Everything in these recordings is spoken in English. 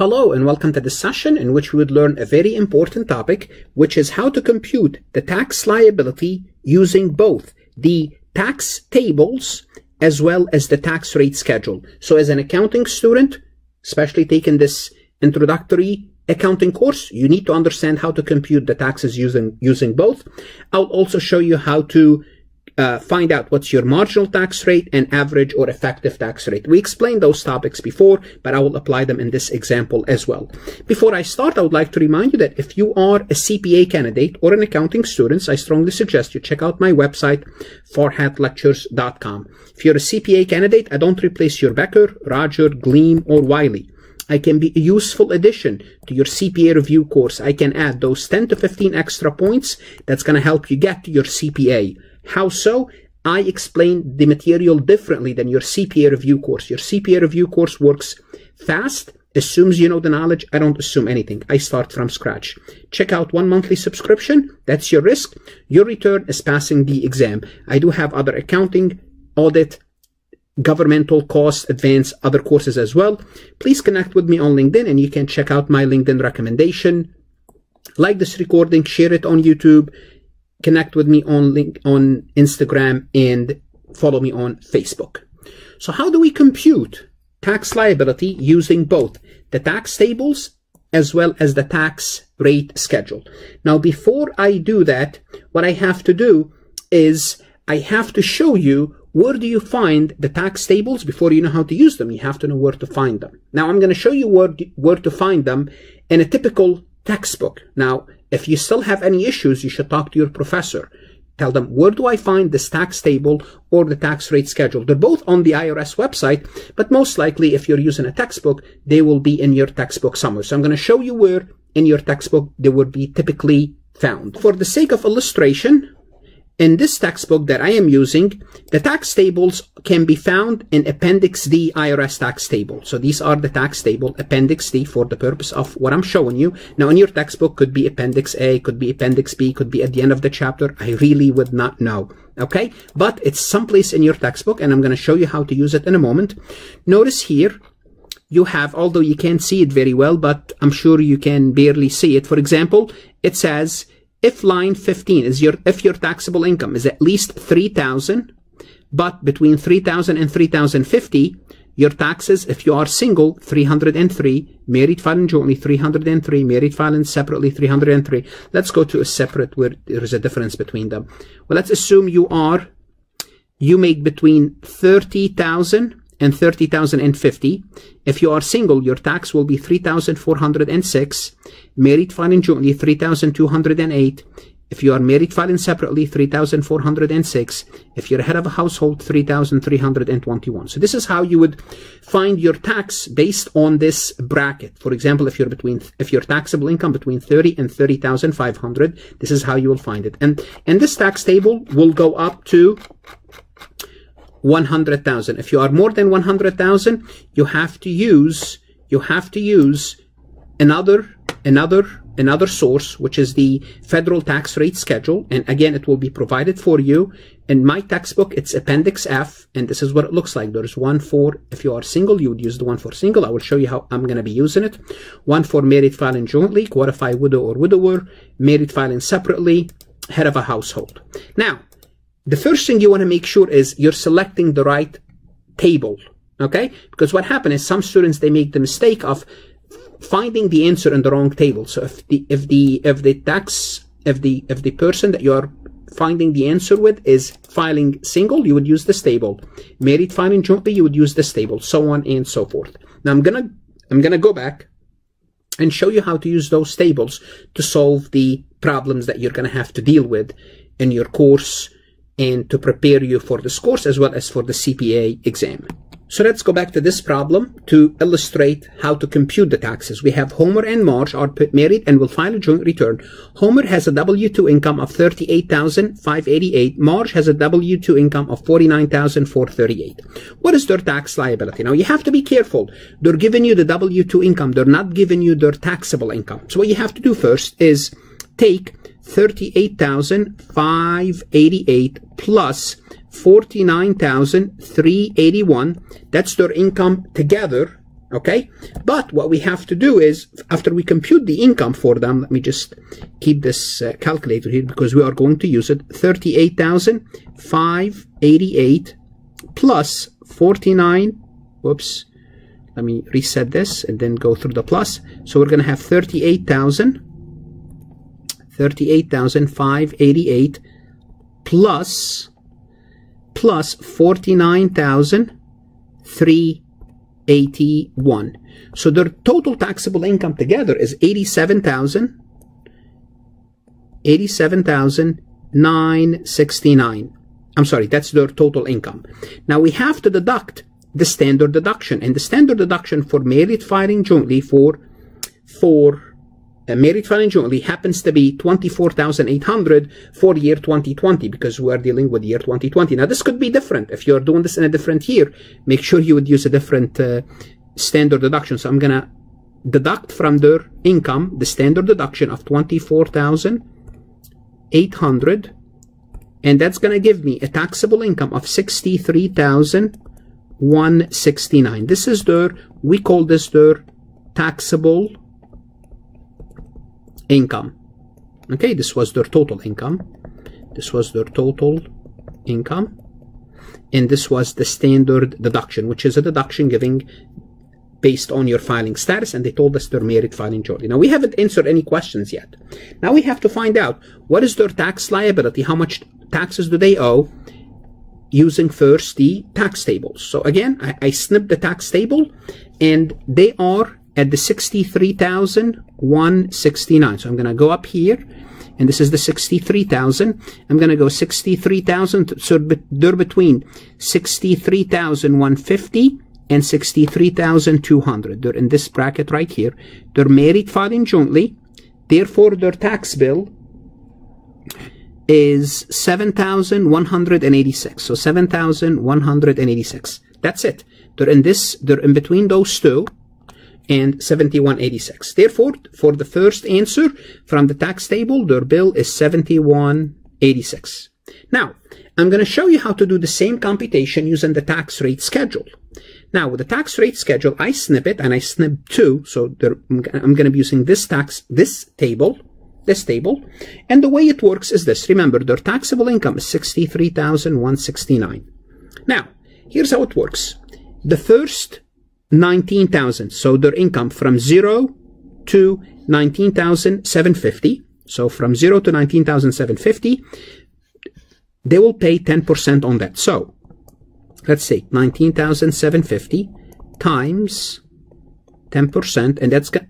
Hello and welcome to this session in which we would learn a very important topic, which is how to compute the tax liability using both the tax tables as well as the tax rate schedule. So as an accounting student, especially taking this introductory accounting course, you need to understand how to compute the taxes using both. I'll also show you how to find out what's your marginal tax rate and average or effective tax rate. We explained those topics before, but I will apply them in this example as well. Before I start, I would like to remind you that if you are a CPA candidate or an accounting student, I strongly suggest you check out my website, farhatlectures.com. If you're a CPA candidate, I don't replace your Becker, Roger, Gleim, or Wiley. I can be a useful addition to your CPA review course. I can add those 10 to 15 extra points that's going to help you get to your CPA. How so? I explain the material differently than your CPA review course. Your CPA review course works fast, assumes you know the knowledge. I don't assume anything. I start from scratch. Check out one monthly subscription. That's your risk. Your return is passing the exam. I do have other accounting, audit, governmental cost, advanced, other courses as well. Please connect with me on LinkedIn and you can check out my LinkedIn recommendation. Like this recording, share it on YouTube. Connect with me on Instagram and follow me on Facebook. So how do we compute tax liability using both the tax tables as well as the tax rate schedule? Now, before I do that, what I have to do is I have to show you where do you find the tax tables. Before you know how to use them, you have to know where to find them. Now, I'm going to show you where to find them in a typical textbook. Now, if you still have any issues, you should talk to your professor. Tell them, where do I find this tax table or the tax rate schedule? They're both on the IRS website, but most likely if you're using a textbook, they will be in your textbook somewhere. So I'm going to show you where in your textbook they would be typically found. For the sake of illustration, in this textbook that I am using, the tax tables can be found in Appendix D IRS tax table. So these are the tax table, Appendix D, for the purpose of what I'm showing you. Now, in your textbook, could be Appendix A, could be Appendix B, could be at the end of the chapter. I really would not know. Okay, but it's someplace in your textbook, and I'm going to show you how to use it in a moment. Notice here, you have, although you can't see it very well, but I'm sure you can barely see it. For example, it says, if line 15 is if your taxable income is at least $3,000, but between $3,000 and $3,050, your taxes, if you are single, $303, married, filing jointly, $303, married, filing separately, $303. Let's go to a separate where there is a difference between them. Well, let's assume you make between $30,000 and $30,050. If you are single, your tax will be $3,406. Married filing jointly, $3,208. If you are married filing separately, $3,406. If you're head of a household, $3,321. So this is how you would find your tax based on this bracket. For example, if your taxable income between $30,000 and $30,500, this is how you will find it. And this tax table will go up to 100,000. If you are more than 100,000, you have to use another source, which is the federal tax rate schedule. And again, it will be provided for you. In my textbook, it's Appendix F, and this is what it looks like. There's one for, if you are single, you would use the one for single. I will show you how I'm going to be using it. One for married filing jointly, qualify widow or widower, married filing separately, head of a household. Now, the first thing you want to make sure is you're selecting the right table, okay? Because what happened is some students, they make the mistake of finding the answer in the wrong table. So if the person that you are finding the answer with is filing single, you would use this table. Married filing jointly, you would use this table, so on and so forth. Now I'm gonna go back and show you how to use those tables to solve the problems that you're gonna have to deal with in your course, and to prepare you for this course as well as for the CPA exam. So let's go back to this problem to illustrate how to compute the taxes. We have Homer and Marge are married and will file a joint return. Homer has a W-2 income of $38,588. Marge has a W-2 income of $49,438. What is their tax liability? Now, you have to be careful. They're giving you the W-2 income. They're not giving you their taxable income. So what you have to do first is take $38,588 plus $49,381, that's their income together, Okay, but what we have to do is, after we compute the income for them, let me just keep this calculator here because we are going to use it, 38,588 plus 49, whoops, let me reset this and then go through the plus. So we're going to have 38,588 plus 49,381. So their total taxable income together is 87,969. I'm sorry, that's their total income. Now we have to deduct the standard deduction, and the standard deduction for married filing jointly married filing jointly happens to be 24,800 for year 2020 because we are dealing with year 2020. Now this could be different. If you're doing this in a different year, make sure you would use a different standard deduction. So I'm going to deduct from their income the standard deduction of 24,800, and that's going to give me a taxable income of 63,169. This is their, we call this their taxable income. Okay, this was their total income. This was their total income. And this was the standard deduction, which is a deduction giving based on your filing status, and they told us they're married filing jointly. Now, we haven't answered any questions yet. Now, we have to find out what is their tax liability, how much taxes do they owe, using first the tax tables. So, again, I snipped the tax table, and they are at the 63,169. So I'm going to go up here, and this is the 63,000. I'm going to go 63,000, so they're between 63,150 and 63,200. They're in this bracket right here. They're married filing jointly. Therefore, their tax bill is 7,186. So 7,186. That's it. They're in this, they're in between those two, and 7186. Therefore, for the first answer from the tax table, their bill is 7186. Now, I'm going to show you how to do the same computation using the tax rate schedule. Now, with the tax rate schedule, I snip it, and I snip two, so I'm going to be using this table, and the way it works is this. Remember, their taxable income is 63,169. Now, here's how it works. The first 19,000, so their income from 0 to 19,750, so from 0 to 19,750, they will pay 10% on that. So let's say 19,750 times 10%, and that's, they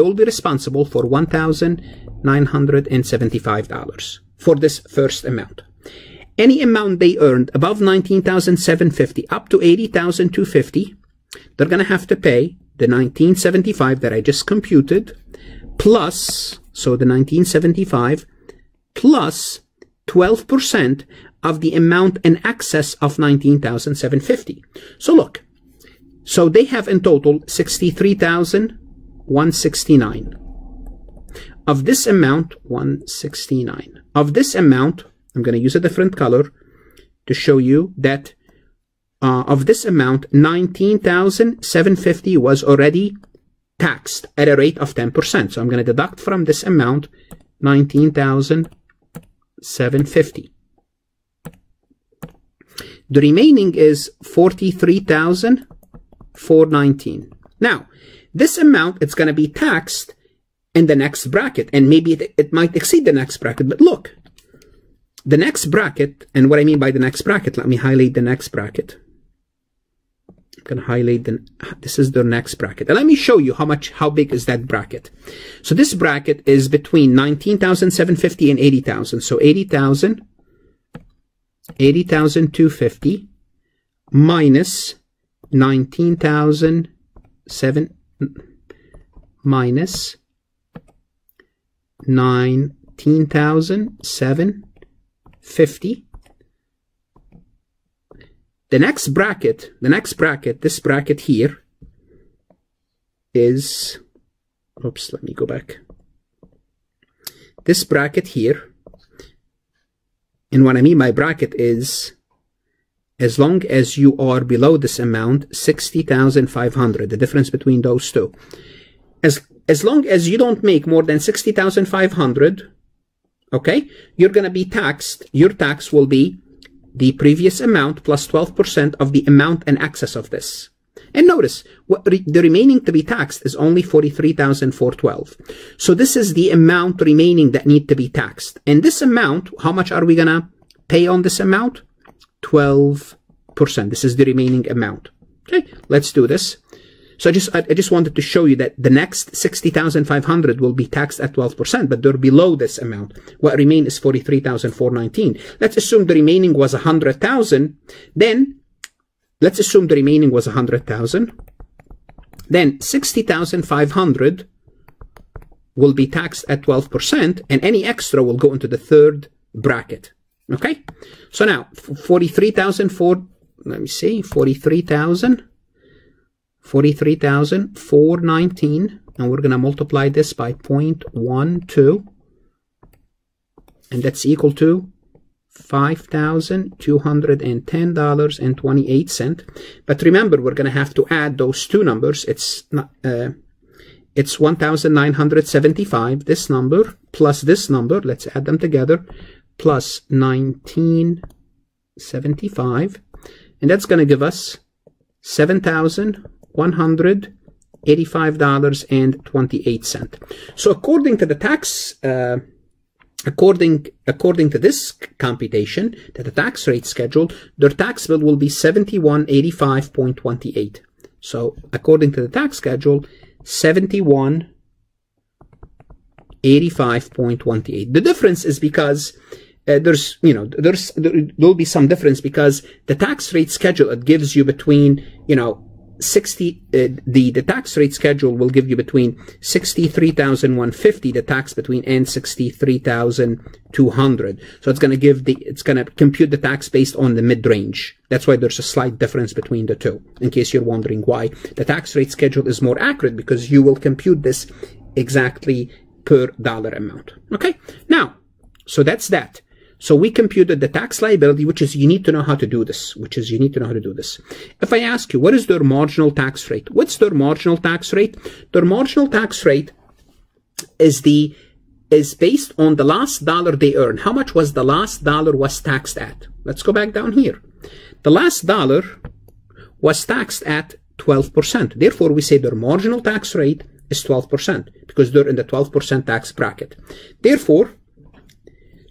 will be responsible for $1,975 for this first amount. Any amount they earned above 19,750 up to 80,250, they're going to have to pay the 1975 that I just computed plus, so the 1975 plus 12% of the amount in excess of 19,750. So look, so they have in total 63,169. Of this amount, 169. Of this amount, I'm going to use a different color to show you that of this amount, 19,750 was already taxed at a rate of 10%. So I'm going to deduct from this amount 19,750. The remaining is 43,419. Now, this amount, it's going to be taxed in the next bracket, and maybe it might exceed the next bracket, but look, the next bracket, and what I mean by the next bracket, let me highlight the next bracket. Can highlight this is their next bracket, and let me show you how big is that bracket. So this bracket is between 19,750 and 80,000. So 80,250 minus 19,700 minus 19,750. The next bracket, this bracket here is, oops, let me go back. This bracket here, and what I mean by bracket is as long as you are below this amount, $60,500, the difference between those two. As long as you don't make more than $60,500, okay, you're going to be taxed. Your tax will be the previous amount plus 12% of the amount in excess of this. And notice, what the remaining to be taxed is only $43,412. So this is the amount remaining that need to be taxed. And this amount, how much are we going to pay on this amount? 12%. This is the remaining amount. Okay, let's do this. So I just wanted to show you that the next $60,500 will be taxed at 12%, but they're below this amount. What remains is $43,419. Let's assume the remaining was $100,000. Then, let's assume the remaining was $100,000. Then $60,500 will be taxed at 12%, and any extra will go into the third bracket. Okay? So now, $43,419, and we're going to multiply this by 0.12, and that's equal to $5,210.28. But remember, we're going to have to add those two numbers. It's 1,975, this number, plus this number, let's add them together, plus 1,975, and that's going to give us $7,185.28. So according to the tax, according to this computation, that the tax rate schedule, their tax bill will be $7185.28. So according to the tax schedule, $7185.28. The difference is because there'll be some difference because the tax rate schedule, it gives you between, the tax rate schedule will give you between 63,150, the tax between, and 63,200. So it's going to give the, it's going to compute the tax based on the mid-range. That's why there's a slight difference between the two, in case you're wondering why. The tax rate schedule is more accurate because you will compute this exactly per dollar amount. Okay. Now, so that's that. So we computed the tax liability, which is you need to know how to do this, If I ask you, what is their marginal tax rate? What's their marginal tax rate? Their marginal tax rate is based on the last dollar they earn. How much was the last dollar was taxed at? Let's go back down here. The last dollar was taxed at 12%. Therefore, we say their marginal tax rate is 12% because they're in the 12% tax bracket. Therefore,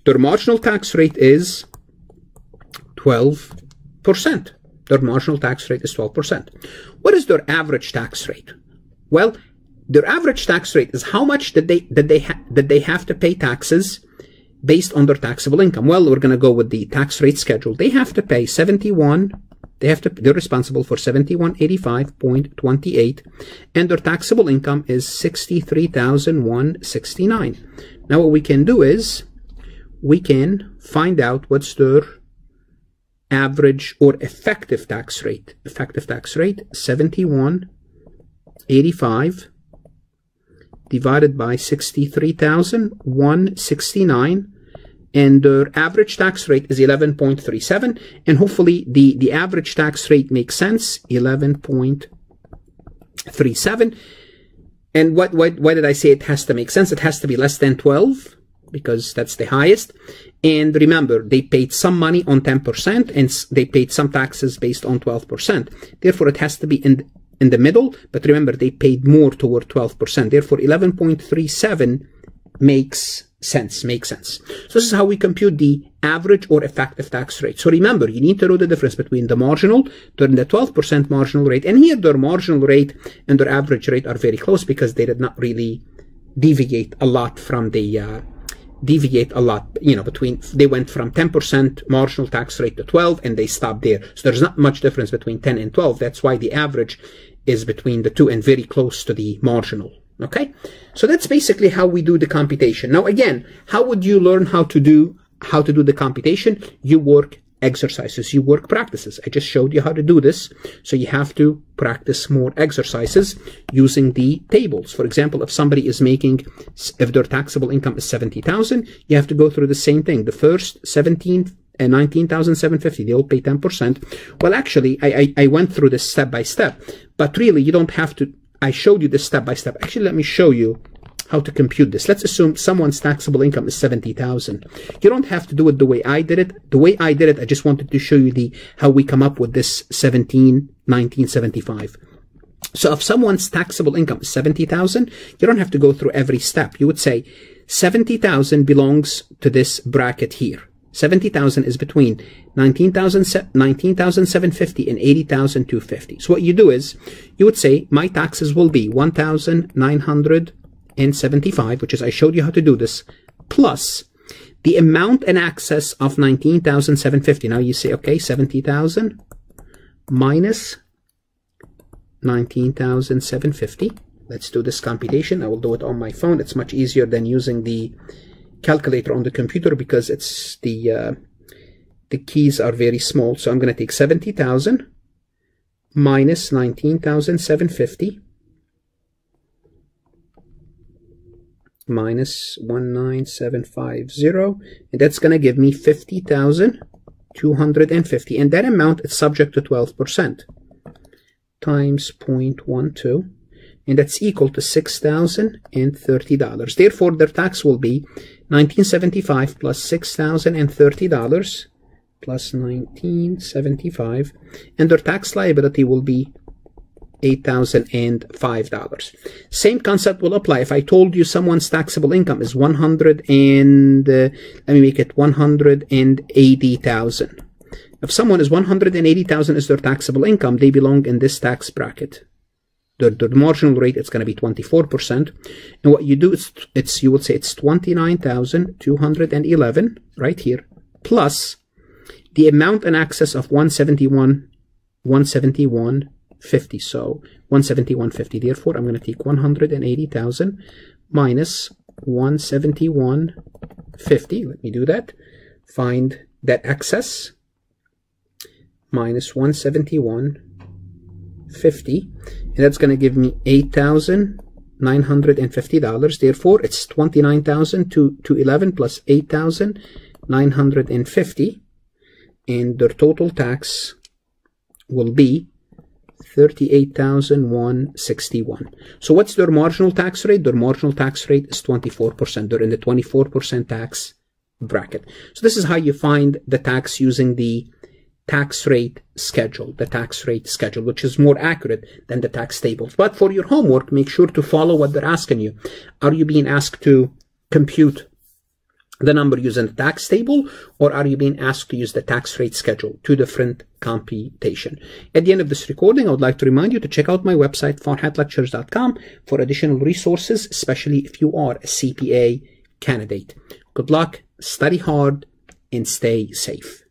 their marginal tax rate is 12%. Their marginal tax rate is 12%. What is their average tax rate? Well, their average tax rate is how much did they have to pay taxes based on their taxable income. Well, we're going to go with the tax rate schedule. They have to pay they're responsible for $7185.28, and their taxable income is $63,169. Now, what we can do is we can find out what's their average or effective tax rate. Effective tax rate, 7185 divided by 63,169, and their average tax rate is 11.37, and hopefully the average tax rate makes sense, 11.37. And why did I say it has to make sense? It has to be less than 12, because that's the highest. And remember, they paid some money on 10% and they paid some taxes based on 12%. Therefore, it has to be in the middle. But remember, they paid more toward 12%. Therefore, 11.37 makes sense. So this is how we compute the average or effective tax rate. So remember, you need to know the difference between the marginal, during the 12% marginal rate. And here, their marginal rate and their average rate are very close because they did not really deviate a lot from the... they went from 10% marginal tax rate to 12, and they stopped there. So there's not much difference between 10 and 12. That's why the average is between the two and very close to the marginal. Okay. So that's basically how we do the computation. Now, again, how would you learn how to do the computation? You work exercises, you work practices. I just showed you how to do this. So you have to practice more exercises using the tables. For example, if somebody is making, if their taxable income is $70,000, you have to go through the same thing. The first 17, $19,750. They all pay 10%. Well, actually, I went through this step by step, but really you don't have to. I showed you this step by step. Actually, let me show you how to compute this. Let's assume someone's taxable income is $70,000. You don't have to do it the way I did it. The way I did it, I just wanted to show you the how we come up with this 17,1975. So if someone's taxable income is $70,000, you don't have to go through every step. You would say $70,000 belongs to this bracket here. $70,000 is between $19,750 and $80,250. So what you do is you would say my taxes will be $1,975, which is I showed you how to do this, plus the amount in excess of $19,750. Now you say, okay, $70,000 minus $19,750. Let's do this computation. I will do it on my phone. It's much easier than using the calculator on the computer because it's the keys are very small. So I'm going to take 70,000 minus 19,750 minus 19750, and that's going to give me 50,250, and that amount is subject to 12% times 0.12, and that's equal to $6,030. Therefore, their tax will be $1975 plus $6,030 plus $1975, and their tax liability will be $8,005. Same concept will apply. If I told you someone's taxable income is 100 and let me make it 180,000. If someone is 180,000 is their taxable income, they belong in this tax bracket. The marginal rate, it's going to be 24%. And what you do is you would say it's 29,211 right here, plus the amount in excess of 171,50. So 171,50. Therefore, I'm going to take 180,000 minus 171,50. Let me do that. Find that excess minus 171.50, and that's going to give me $8,950. Therefore, it's 29,211 plus 8,950, and their total tax will be 38,161. So what's their marginal tax rate? Their marginal tax rate is 24%. They're in the 24% tax bracket. So this is how you find the tax using the tax rate schedule, which is more accurate than the tax tables. But for your homework, make sure to follow what they're asking you. Are you being asked to compute the number using the tax table, or are you being asked to use the tax rate schedule? Two different computation. At the end of this recording, I would like to remind you to check out my website, farhatlectures.com, for additional resources, especially if you are a CPA candidate. Good luck, study hard, and stay safe.